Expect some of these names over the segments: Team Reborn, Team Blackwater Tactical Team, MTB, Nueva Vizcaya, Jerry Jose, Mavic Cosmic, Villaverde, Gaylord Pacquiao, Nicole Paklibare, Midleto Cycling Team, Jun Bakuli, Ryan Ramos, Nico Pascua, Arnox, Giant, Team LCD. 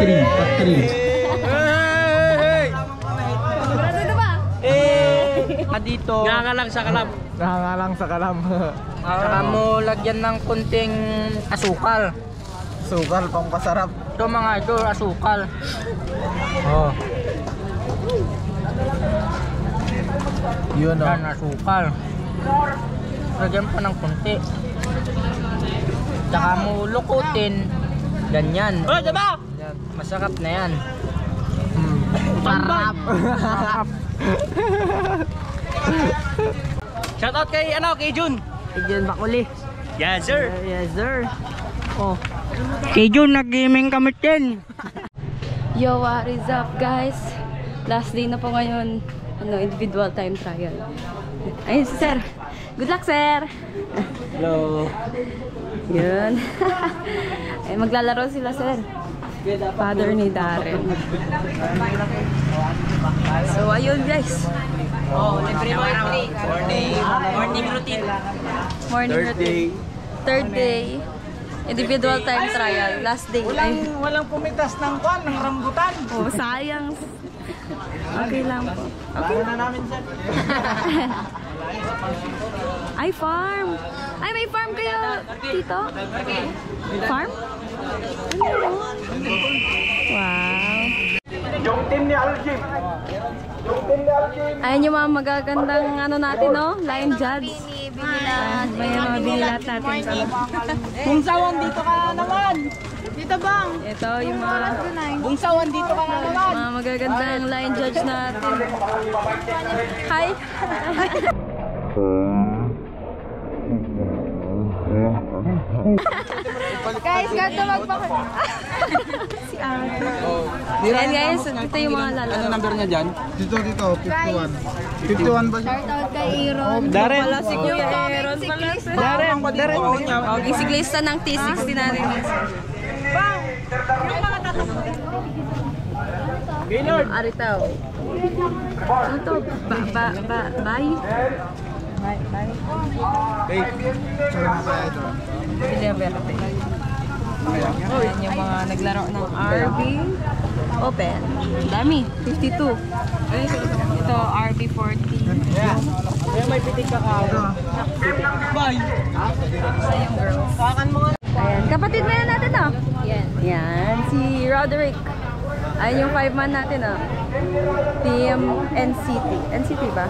top 3. Hey! Ano ba? Dito. Nangangalang sa kalam. Nangangalang sa kalam. Saka mo lagyan ng kunting asukal. Asukal, pangpasarap. Ito mga ito, asukal. Oh. Yun o. Yan, asukal. Lagyan pa ng kunti. Saka mo lukutin. Ganyan. Oh, diba? Masarap na yan. Sarap. Sarap. Shout out kay ano, kay Jun. Kay Jun Bakuli. Yes sir. Yes sir. Oh. Kay Jun nag-gaming kami din. Yo, what is up guys? Last day na po ngayon, ano, individual time trial. Ayun si sir. Good luck sir. Hello. Yun. Ay, maglalaro sila sir. Father ni Darren. So ayun guys. Oh, every morning routine. Morning routine. Third day. Individual time trial. Last day. Walang pumitas ng kwan, ng rambutan. Oh, sayang. Okay lang po. Okay na namin sir. Ay, farm! Ay, may farm kayo dito? Farm? Wow! Ayan yung mga magagandang ano natin, no? Lion judge. May mga binilat natin. Bungsawan, dito ka naman! Dito bang? Ito yung mga... Bungsawan, dito ka naman! Mga magagandang lion judge natin. Hi! Guys, ganito magpakita. Si Aaron. Ayan guys, dito yung mga lalaro. Ano number niya dyan? Dito, 51. 51 ba siya? Start out kay Aaron. Darren. Si Kuya Aaron. Darren. Isiklista ng T60 natin. Bang! Yung mga tatakot. Gaylord. Aritaw. Ano to? Bye? Bye. Hey. Pinaberte. Oh, yan yung mga naglaro ng RB Open. Dami. 52. Ito, RB 40. Kaya may pitik ka kayo. Bye! Sa yung girls. Kapatid na yan natin, oh. Yan. Si Roderick. Ayan yung 5-man natin, oh. Team NCT. NCT ba?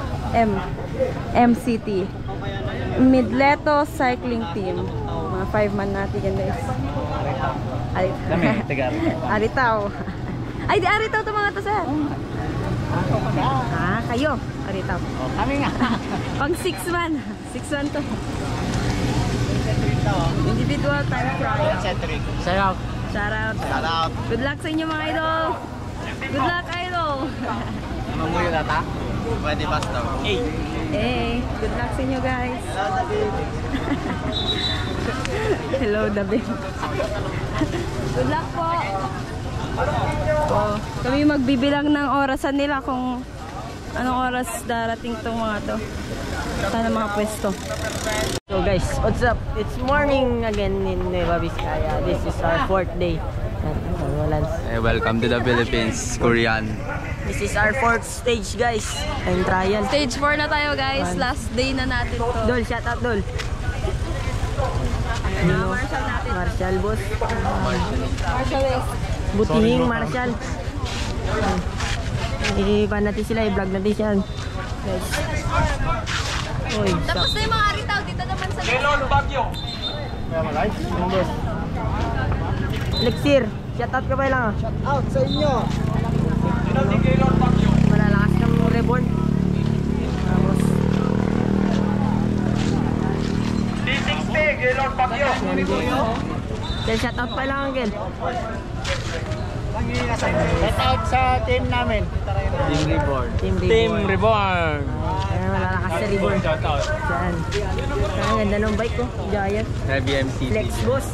MCT. Midleto Cycling Team. Mga 5-man natin yan guys. Aritaw. Ay, di Aritaw ito mga to sir. Ah, kayo. Aritaw. Kami nga. Pang 6-man. 6-man to. Individual time trial. Shout out. Shout out. Good luck sa inyo mga idol. Good luck idol. Mamuyo na ta? Pwede basta. Hey, good luck sa inyo guys. Hello David. Good luck po. Oh, kami magbibilang ng orasan nila kung anong oras darating tong mga to. Sana mga pwesto. So guys, what's up? It's morning again in Nueva Vizcaya. This is our 4th day. Hey, welcome to the Philippines, Korean. This is our 4th stage guys. Time trial. Stage 4 na tayo guys. Last day na natin to. Dol, shout out Dol. Marshal natin. Marshal boss. Marshal eh. Butihing Marshal. I-ban natin sila, i-vlog natin siya. Guys. Oy, tapos na yung mga aritaw. Dito naman sa... Melon Bagyo. Kaya mga guys, yung boss. Lexir, shout out ka ba lang? Shout out sa inyo. Malalakas ng Reborn. Tapos D60, Gaylord Pacquiao. Shout out pa lang Angel. Shout out sa team namin. Team Reborn. Malalakas sa Reborn. Shout out. Saan? Ang ganda ng bike ko, Giant. Flex boss.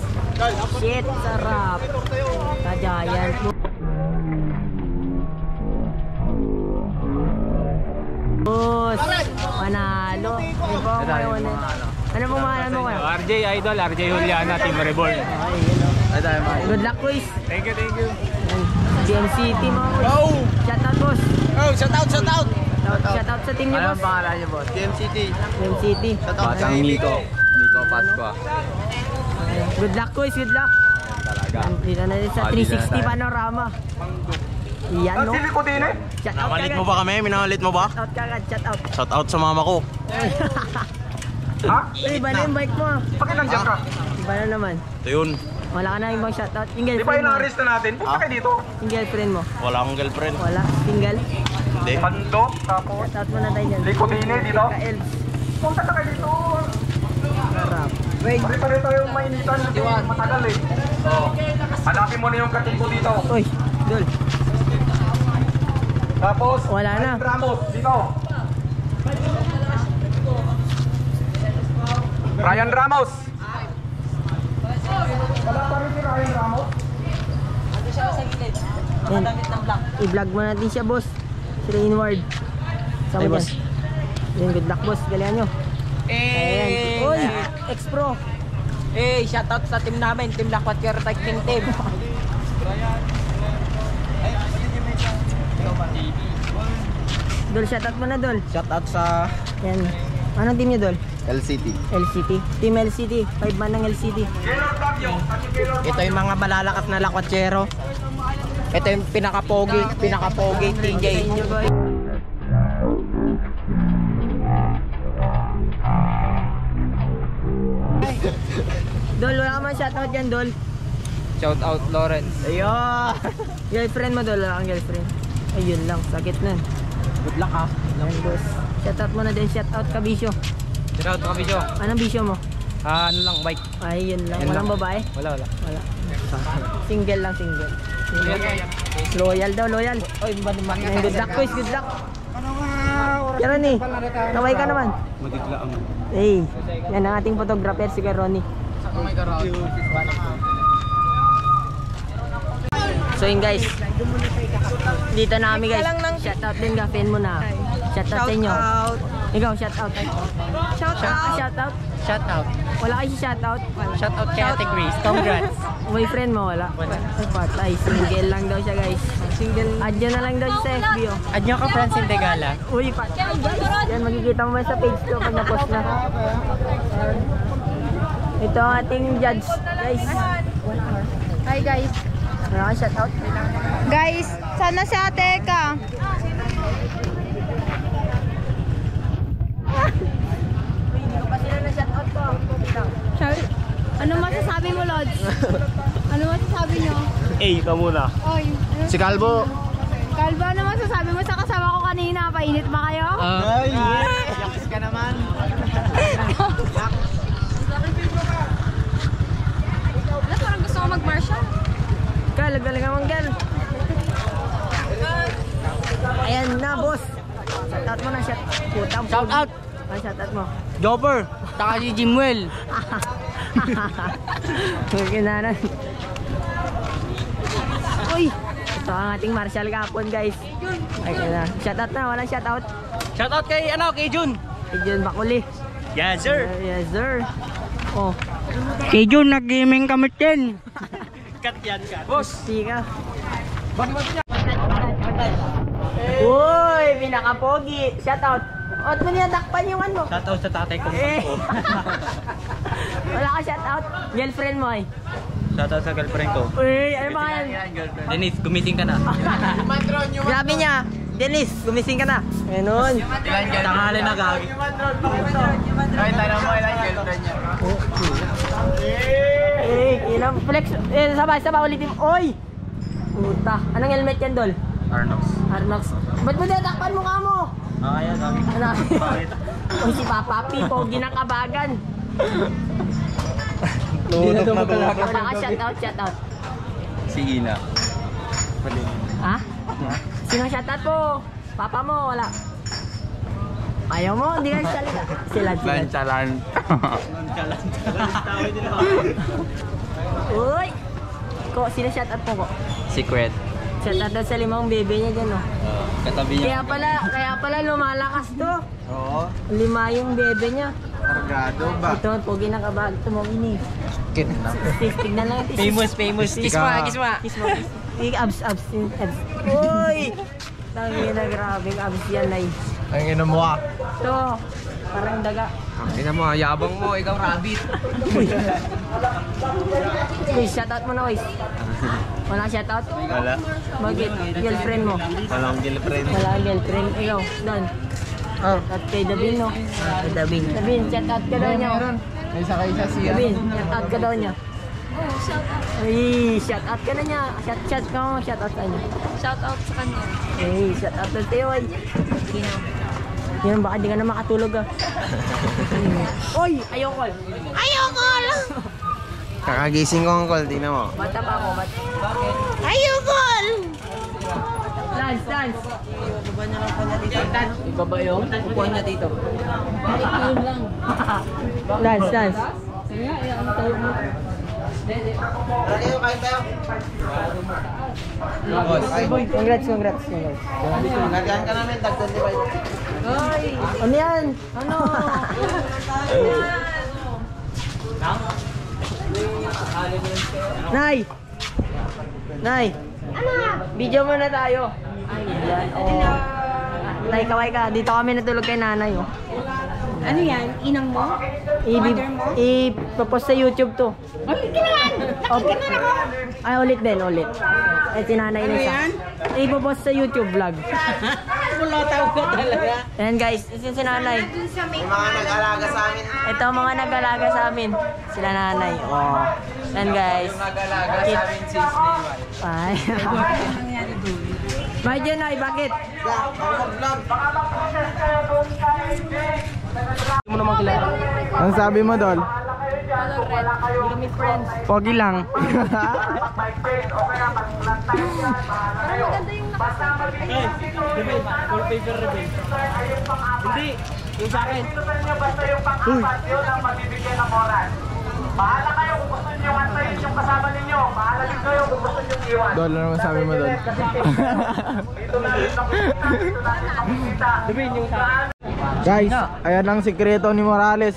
Shit, sarap. Sa Giant. Boss, panalo. Ano pong mahalan mo kayo? RJ Idol, RJ Juliana, Team Reborn. Good luck, Luis. Thank you. Gen City mga boss. Oh! Shout out boss. Oh, shout out, shout out. Shout out sa team niyo boss. Anong pangalan niyo boss? Gen City. Gen City. Shout out sa Nico Pascua. Good luck boys, good luck. Talaga. Dito na rin sa 360 panorama. Iyan no. Shout out kagad. Minamalit mo ba kami? Minamalit mo ba? Shout out kagad, shout out. Shout out sa mama ko. Ha? Iba na yung bike mo. Pakilandiyan ka. Iba na naman. Ito yun. Wala ka na ibang shoutout. Yung girlfriend mo. Di ba ina-arrest na natin? Punta kayo dito. Yung girlfriend mo. Wala akong girlfriend. Wala. Single. Hindi. Bandok. Tapos. Shoutout mo na tayo dyan. Likutine dito. Punta ka kayo dito. Harap. Pari-pari tayong mainitan. Matagal eh. Hanapin mo na yung kating ko dito. Uy. Dol. Tapos. Wala na. Ramos. Dito. Ryan Ramos. Wala pa rin si Ryan Ramos. Ando siya sa gilid. Nakadamit ng black. I-vlog mo natin siya boss. Sila inward. Ay boss. Yan, good luck boss. Galihan nyo. Hey! Uy! Ex-pro. Hey! Shoutout sa team namin. Team Blackwater Tactical Team. Dol, shoutout mo na Dol. Shoutout sa... Yan. Anong team niya Dol? LCD. LCD. Team LCD. 5 man ng LCD. Ito yung mga malalakas na lakwatsero. Ito yung pinaka-pogi. Pinaka-pogi. TJ. Dol, wala ka man shoutout yan, Dol. Shoutout, Lawrence. Ayun. Girlfriend mo, Dol. Wala kang girlfriend. Ayun lang. Sakit na. Good luck, ha. Shoutout mo na din. Shoutout ka, Bisyo. Shoutout ka bisyo. Anong bisyo mo? Ano lang, bike. Ay, yun lang. Walang babae? Wala, wala. Wala. Single lang, single. Loyal daw, loyal. Oy, good luck, boys. Good luck. Kaya Ronnie, kaway ka naman. Madigla ang. Hey, yan ang ating photographer, si Kaya Ronnie. So yun guys, dito na kami guys. Shoutout din, gafin mo na. Shoutout sa inyo. Ikaw, shoutout. Shoutout. Shoutout. Shoutout. Wala kayo si shoutout? Shoutout kay Ate Grace. Congrats. Boyfriend mo wala? Wala. Patay. Single lang daw siya guys. Single. Add nyo na lang daw sa FB o. Add nyo ka friends in Degala. Uy, patay guys. Yan, magkikita mo sa page ko pag na-post na. Ito ang ating judge guys. Hi guys. Wala ka shoutout? Guys, sana si ate ka. Ano masasabi mo, Lods? Ano masasabi nyo? Eh, ka muna. Oy, si Calvo. Calvo, ano masasabi mo sa kasama ko kanina? Painit ba kayo? Ay, yakis ka naman. Ano, parang gusto ko mag-martial? Gal, galing naman, Gal. Ayan na, boss. Shout out mo na, shout out. Ano shout out mo? Jopper, saka si Jimwell. Magkinanan. Uy, ito ang ating martial kapon guys. Shout out na, walang shout out. Shout out kay ano, kay Jun. Kay Jun Bakuli. Yes sir. Yes sir. Oh. Kay Jun, nag-gaming kamit yan. Cut yan, cut. Boss. Sika. Bakit niya? Uy, pinakapogi. Shout out. Out mo niya, dakpan yung ano. Shout out sa tatay kong pangko. Wala ka shout out. Girlfriend mo ay. Shout out sa girlfriend ko. Uy, ano ba yan? Denise, gumising ka na. Grabe niya. Denise, gumising ka na. Ganun. Tangali na gagi. Kahit tanong mo, ilang girlfriend niya. Eh, ilang flex. Eh, sabay ulitin. Uy! Puta. Anong helmet yan, Dol? Arnox. Arnox. Ba't mo dadakpan mukha mo? Ah, ayan. Uy, si Papapi. Pogi ng kabagan. Tutok na doon. Wala ka, shoutout, shoutout. Si Ina. Ha? Sinong shoutout po? Papa mo, wala. Ayaw mo, hindi ka salita. Silad. Lanchalan. Lanchalan. Uy! Sinong shoutout po ko? Secret. Shoutout daw sa limang bebe niya dyan, no? Katabi niya. Kaya pala lumalakas to. Oo. Lima yung bebe niya. Kargado ba? Ito, pogi na kabag. Tumawin eh. Tignan lang. Famous. Kisma. May abs. Uy! Tangina, grabing abs yan, Nay. Tangina mo ah. Ito, parang daga. Tangina mo, yabang mo, ikaw rabbit. Uy, shoutout mo na, guys. Wala shoutout? Wala. Bakit? Girlfriend mo? Walang girlfriend. Walang girlfriend. Ikaw, doon. Oh. At kay Dabin, no? Kay Dabin. Dabin, shoutout ka daw niya. May sakay sa siya. Dabin, shoutout ka daw niya. Oh, shoutout. Ay, shoutout ka na niya. Shout ka mo, shoutout sa kanya. Shoutout sa kanya. Ay, shoutout na tayo. Yan, baka di ka na makatulog ah. Oy, ayokol. Ayokol! Kakagising ko ang call, tingnan mo. Bata pa ako, bata. Ayokol! Dance, dance. Ibaba yung upuan niya dito. Dance, dance. Kaya, ang tayo mo. Kayo, kain tayo. Congrats, congrats. Gagahan ka namin, dagdag di ba? Ano yan? Ano? Nay! Nay! Video muna tayo. Nay, kaway ka. Dito kami natulog kay nanay. Ano yan? Inang mo? Mother mo? Ipapost sa YouTube to. Ulit ka naman! Nakit ka na ako! Ay, ulit din, ulit. Eh, sinanay na siya. Ipapost sa YouTube vlog. Mulataw ko talaga. Ayan guys, sinanay. Mga nag-alaga sa amin. Ito, mga nag-alaga sa amin. Sila nanay. Oh. Ayan guys. Mga nag-alaga sa amin since day one. Ay. Bakit yun ay? Bakit? Ang sabi mo, Dol? Pogi lang. Hindi, yung sa akin. Uy! Bahala kayo kung gusto nyo antayin yung kasama ninyo. Bahala din kayo kung gusto nyo iwan. Dol, ano naman sabi mo, Dol? Dito na rin nakikita, dito na rin nakikita. Dabin yung saan. Guys, ayan lang sikreto ni Morales.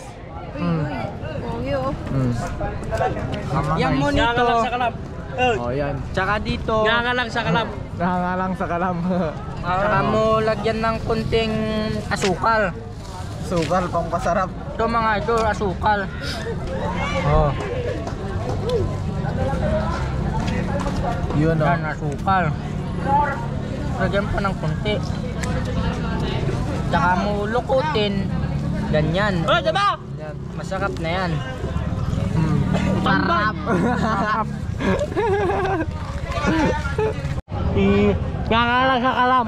Yan mo nito. O yan. Tsaka dito. Nangalang sa kalam. Nangalang sa kalam. Tsaka mo lagyan ng kunting asukal. Asukal, pangpasarap. Ito mga ito, asukal. O. Yun o. Yan, asukal. Lagyan pa ng kunti. Tsaka mo lukutin. Ganyan. O, diba? Masarap na yan. Parap! Parap! Nangalang sa kalam.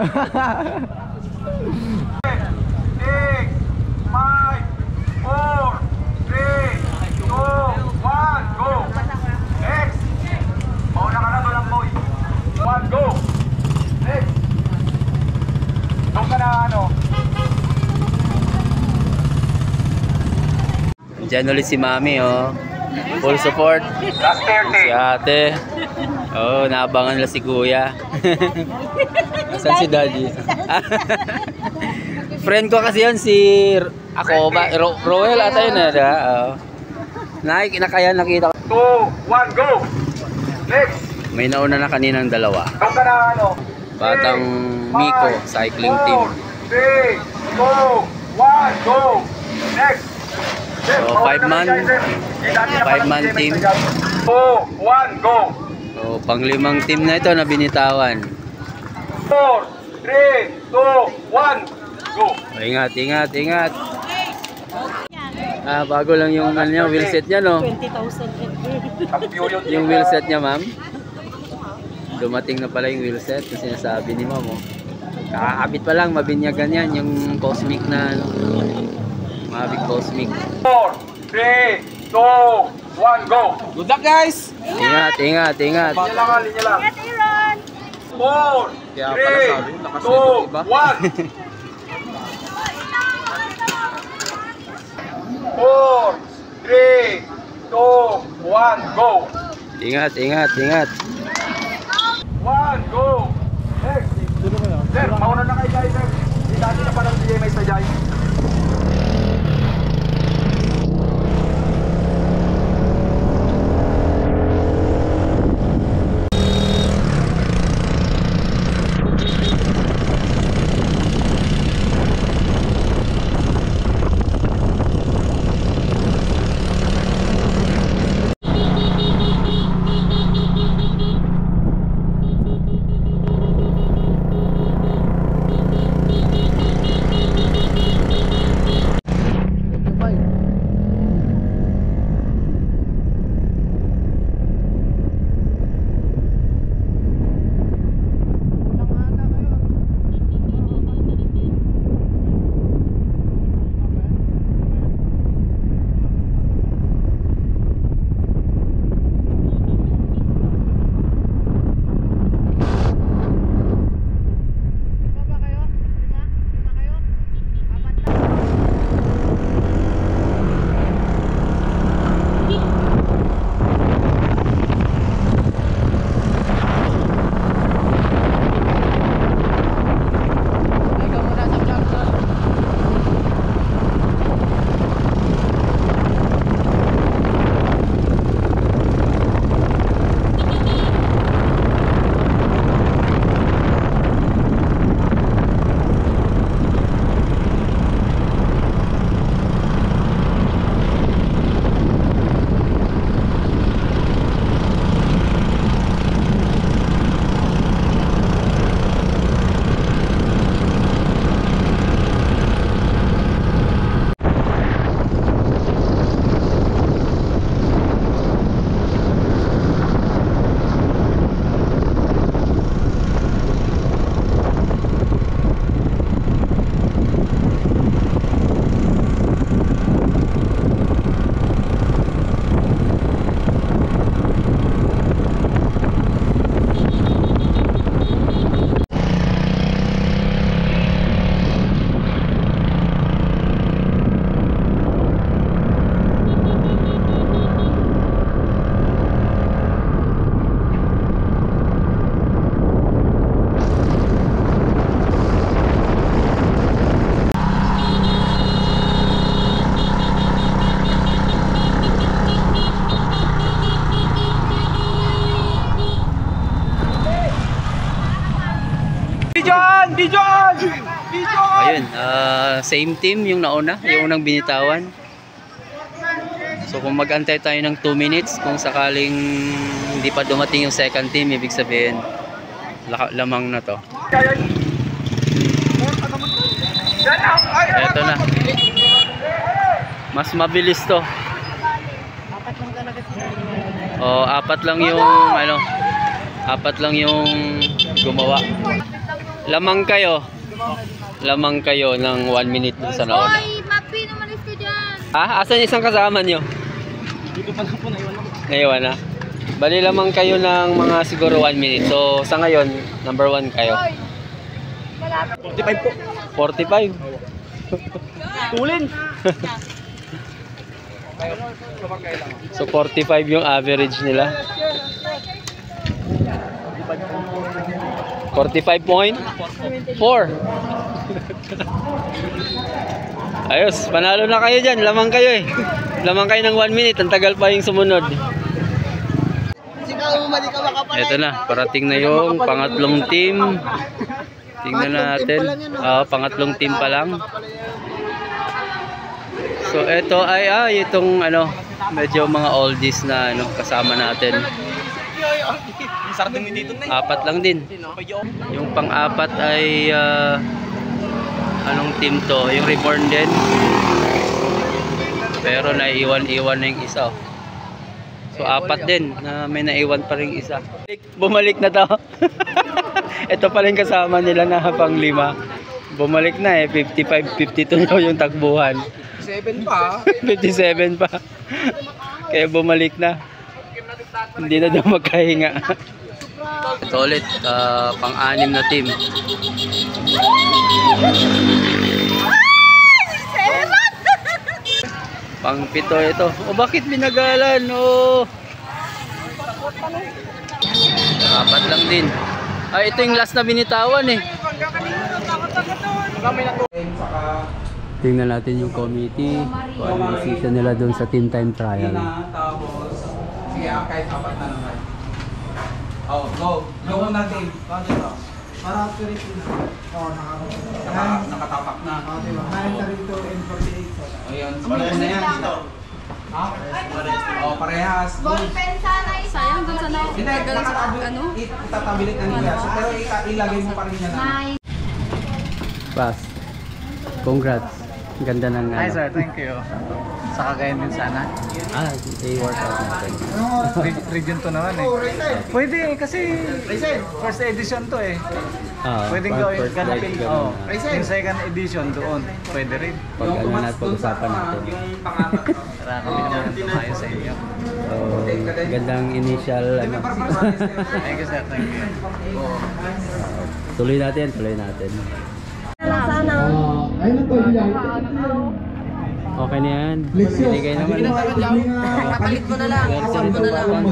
6, 5, 4, 3, 2, 1, go! Next! Mauna ka na doon ang boy. 1, go! Next! Doon ka na ano? Diyan ulit si Mami, oh. Full support. Si ate. Oh, naabangan nila si Kuya. Saan si Daddy? Friend ko kasi yun, si... Ako ba? Roel ata yun, ha? Oh. Nakaya nakita ko. 2, 1, go! Next! May nauna na kaninang dalawa. Batang Miko, cycling team. 3, 2, 1, go! Next! So, 5-man team. 2, 1, go! So, pang-limang team na ito na binitawan. 4, 3, 2, 1, go! Ingat, ingat, ingat. Ah, bago lang yung niya, wheel set niya, no? 20,000. Yung wheel set niya, ma'am. Dumating na pala yung wheel set kasi sinasabi ni ma'am, oh. Kakakabit pa lang, mabinyagan yan, yung cosmic na, ano. Mavic Cosmic. 4, 3, 2, 1, go! Good luck guys! Ingat! Ingat! Ingat! Linya lang ha! Linya lang! Ingat Aaron! 4, 3, 2, 1! 4, 3, 2, 1, go! Ingat! Ingat! Ingat! 1, go! Sir, mauna na kayo guys! Hindi natin na palang DJ may sadyay. Ayun, same team yung nauna, yung unang binitawan. So kung mag-antay tayo ng 2 minutes, kung sakaling hindi pa dumating yung second team, ibig sabihin lamang na to. Eto na. Mas mabilis to. Oh, apat lang yung ano. Apat lang yung gumawa. Lamang kayo. Lamang kayo ng 1 minute dun sa nauna. Ah, asan yung isang kasama nyo? Dito pa lang po, naiwan na. Naiwan na? Bali lamang kayo ng mga siguro 1 minute. So, sa ngayon, number 1 kayo. 45 po. 45? Tulin! So, 45 yung average nila. 45.4. Ayos, panalo na kayo dyan. Lamang kayo eh. Lamang kayo ng 1 minute. Ang tagal pa yung sumunod. Ito na, parating na yung pangatlong team. Tingnan natin. Oh, pangatlong team pa lang. So, ito ay, itong ano, medyo mga oldies na ano, kasama natin. Apat lang din. Yung pang-apat ay... anong team to? Yung Reborn din. Pero naiwan-iwan na yung isa. So apat din na may naiwan pa rin isa. Bumalik na daw. Ito pa rin kasama nila na pang-lima. Bumalik na eh. 55, 52 daw yung takbuhan. 57 pa. 57 pa. Kaya bumalik na. Hindi na daw magkahinga. Ito ulit, pang-anim na team. Pang-pito ito. O bakit binagalan? O. Apat lang din. Ay, ito yung last na binitawan eh. Tingnan natin yung committee. Kung ano yung sisa nila doon sa team time trial. Sige, kahit apat na naman. Oh, go. Go on natin. Para accurate na. Oo, nakatapak na. Oo, diba? 9.32 and 48. O yun. Parehas na yan dito. Ha? Oo, parehas. Ballpen sana isa. Sayang, doon sana. Hindi, ano? Itatabilit na nila. Pero ilagay mo pa rin yan. Pass. Congrats. Ganda ng ano. Hi sir, thank you. Sa kagayan din sana. Ah, i-workout natin. Region to naman eh. Pwede kasi first edition to eh. Pwedeng gawin, ganapin. Yung second edition doon, pwede rin. Pag ano na, pag-usapan natin. Tara, kami naman ito kayo sa inyo. So, gandang initial ano. Thank you sir, thank you. Tuloy natin, tuloy natin. Okay na yan. Binigay naman. Kapalit ko na lang. Kasap ko na lang.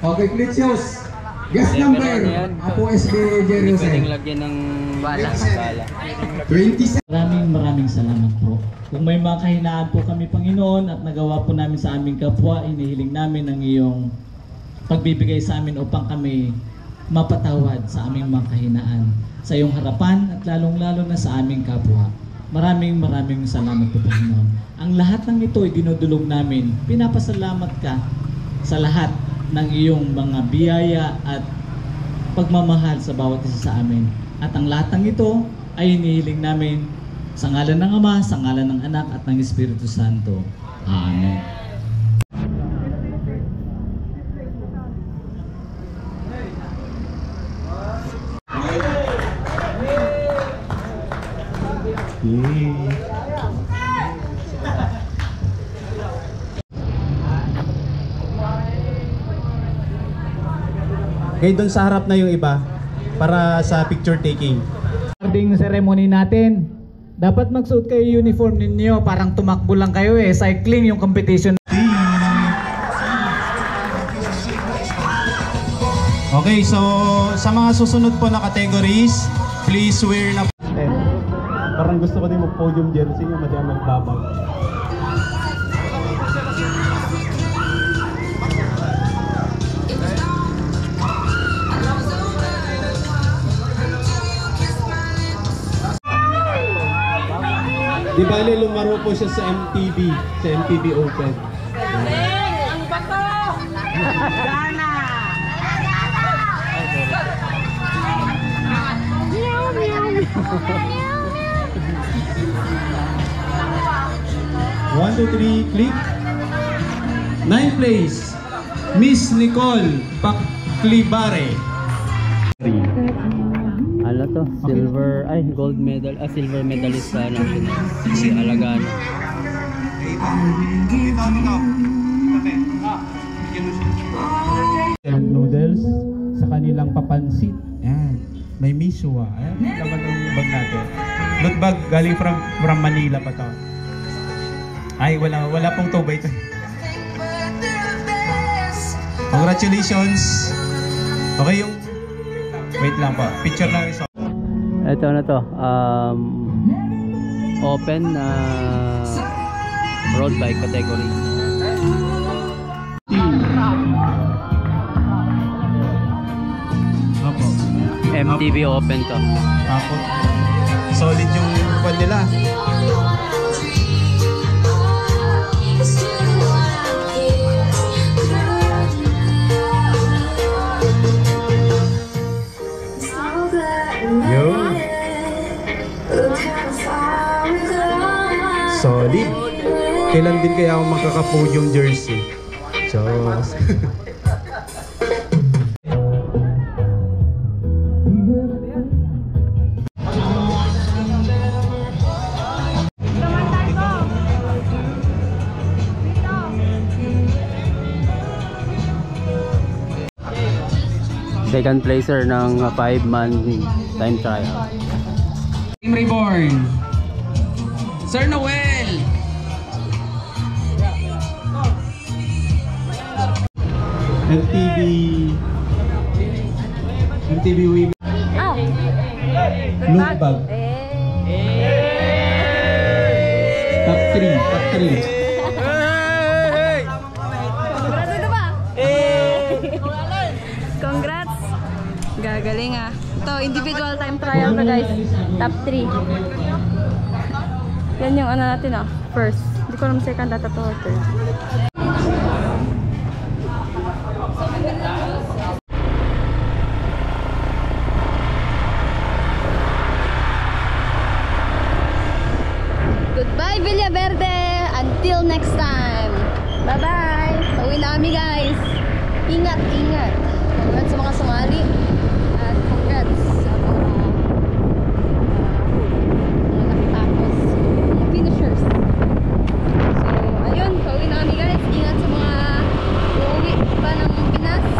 Okay, Clitios. Guest number. Apo SB Jerry Jose. Pwedeng lagyan ng bala. Maraming salamat po. Kung may mga kahinaan po kami, Panginoon, at nagawa po namin sa aming kapwa, inihiling namin ang iyong pagbibigay sa amin upang kami mapatawad sa aming mga kahinaan sa iyong harapan at lalong-lalo na sa aming kapwa. Maraming salamat po, Panginoon. Ang lahat ng ito ay dinudulog namin. Pinapasalamat ka sa lahat ng iyong mga biyaya at pagmamahal sa bawat isa sa amin. At ang lahat ng ito ay hinihiling namin sa ngalan ng Ama, sa ngalan ng Anak at ng Espiritu Santo. Amen. Ngayon doon sa harap na yung iba para sa picture taking. Starting ceremony natin. Dapat magsuot kayo uniform ninyo, parang tumakbo lang kayo eh, cycling yung competition. Okay, so sa mga susunod po na categories, please wear na. Parang gusto ko din mag-podium jersey yung madami ang babang. Di bali, lumaro po siya sa MTB. Sa MTB Open. Ang bato! Gana! Meow, meow, meow. 1, 2, 3, click. 9th place, Miss Nicole Paklibare. Ala to, silver, ay gold medal, ah silver medalist sa national si Alagano. Noodles sa kanilang papansit. Yan, may miswa. Ayan, laman ng bag natin. Not bag galing from Manila pa to. Ay, wala pong tubay to. Congratulations. Okay yung wait lang po. Picture lang isa. Ito na to. Open road bike category. Opo. MTB Open to. Opo. Solid yung pan nila. Solid. Kailan din kaya ako magkaka-podium jersey? So second placer ng 5-man time trial. Team Reborn. Sir Noel. MTB Women. Oh. Look bag. Top 3, top 3. Hey! Ano ba? Congrats. Gagaling ah. Ito, individual time trial na guys. Top 3. Yan yung ano natin ah. First. Hindi ko alam second data to. Third. Goodbye Villaverde! Until next time! Bye-bye! Pauwi na kami guys! Ingat! Ingat! Congrats sa mga sumali! At congrats sa mga nakatapos mga finishers! So, ayun! Pauwi na kami guys! Ingat sa mga uuwi pa ng Pinas!